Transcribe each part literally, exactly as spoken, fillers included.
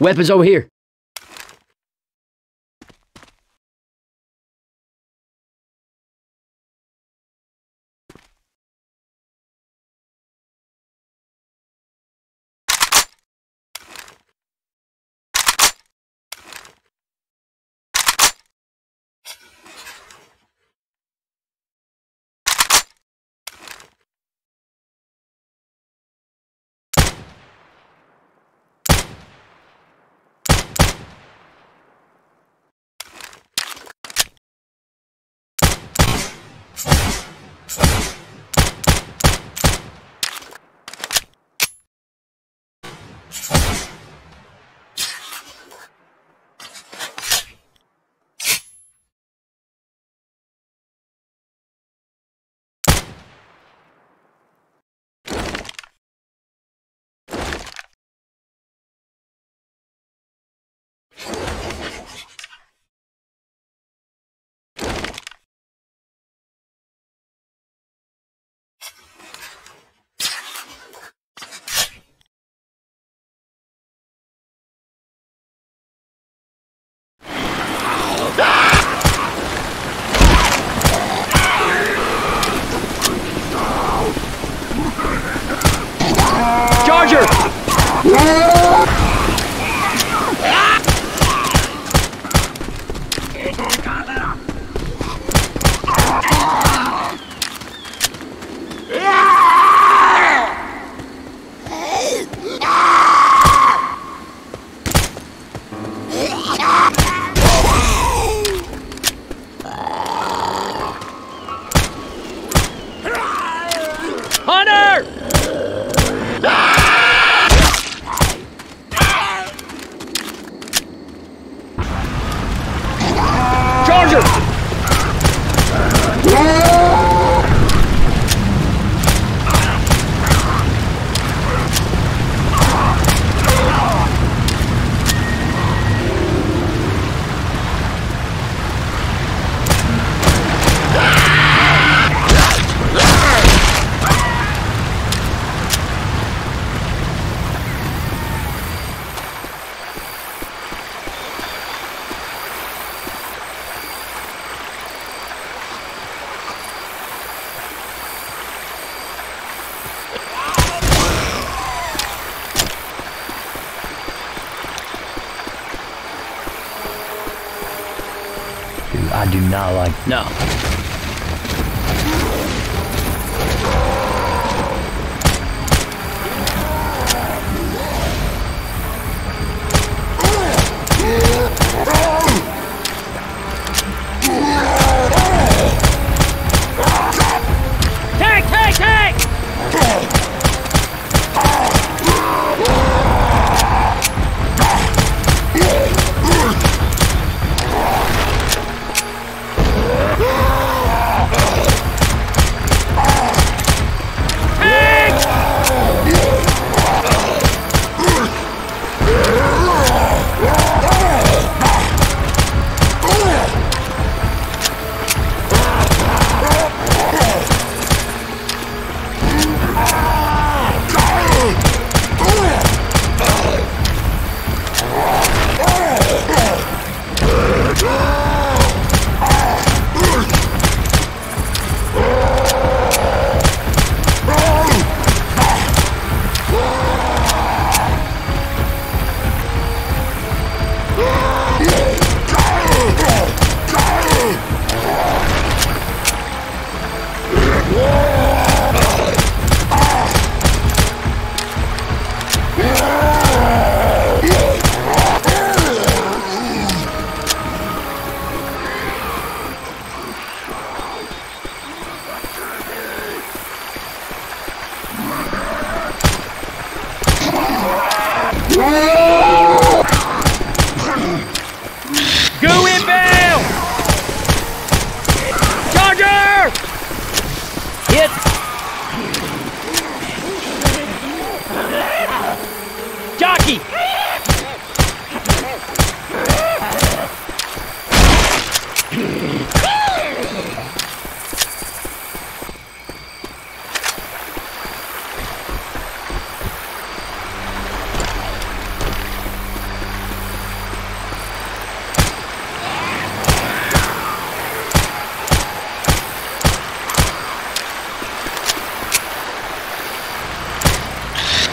Weapons over here. I do not like... No. Take, take, take!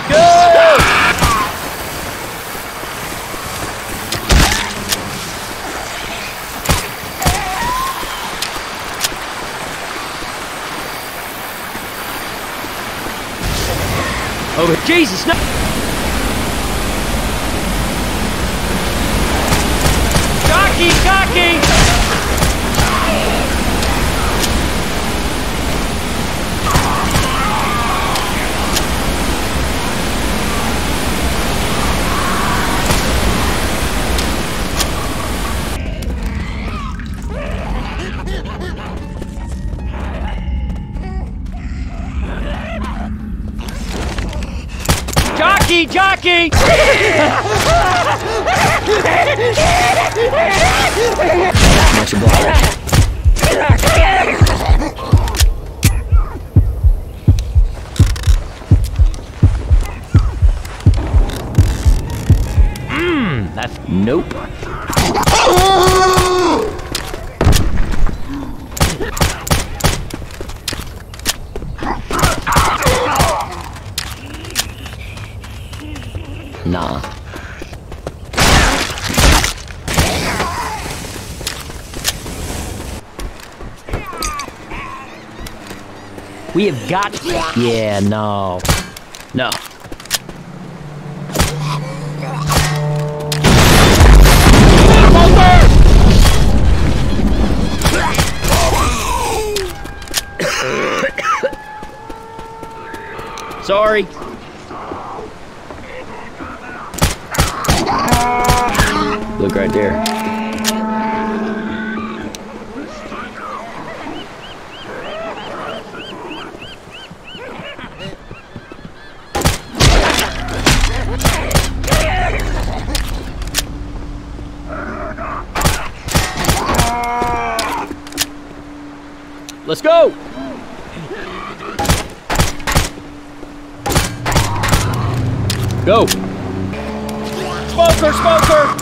Good! Oh, Jesus, no! Cocky, cocky! Jockey! That's a ball. Mmm, that's nope. Nah. We have got to... Yeah, no. No. Sorry. Look right there. Let's go. Go. Smoker, smoker.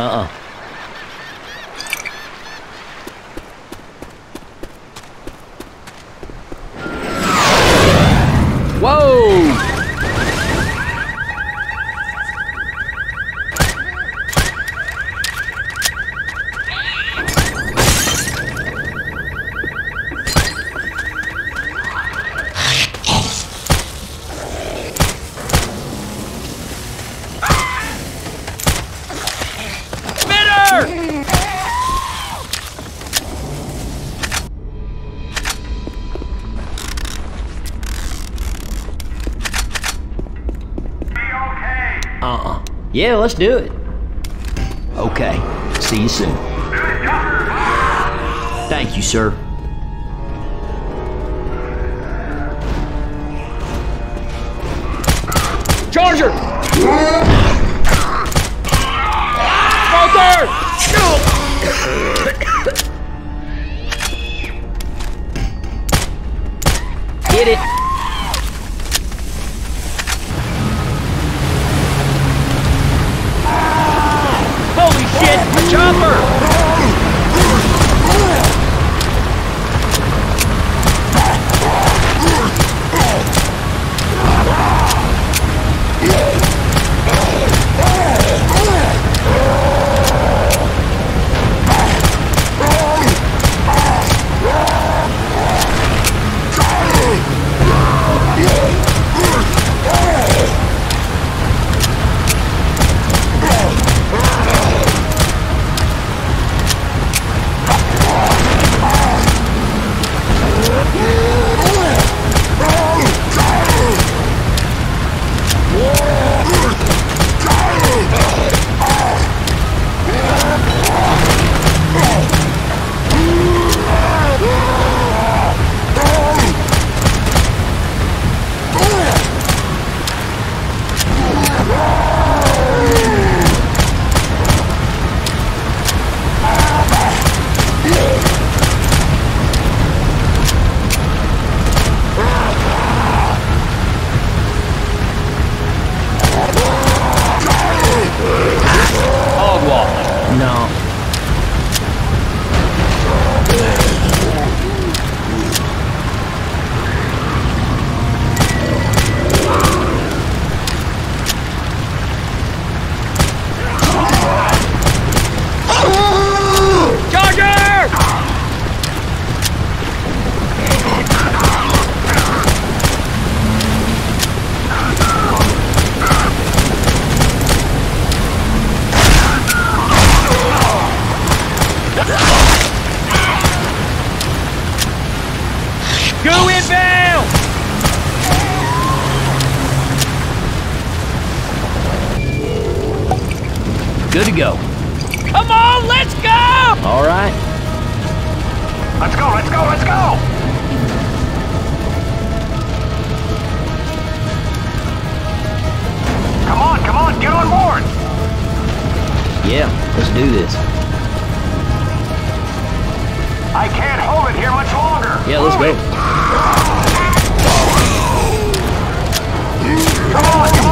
Uh-uh. Whoa! Uh-uh. Yeah, let's do it. Okay. See you soon. Thank you, sir. Charger! Motor! Get it! Chopper! Good to go. Come on, let's go! All right. Let's go, let's go, let's go! Come on, come on, get on board! Yeah, let's do this. I can't hold it here much longer. Yeah, let's go. Come on, come on!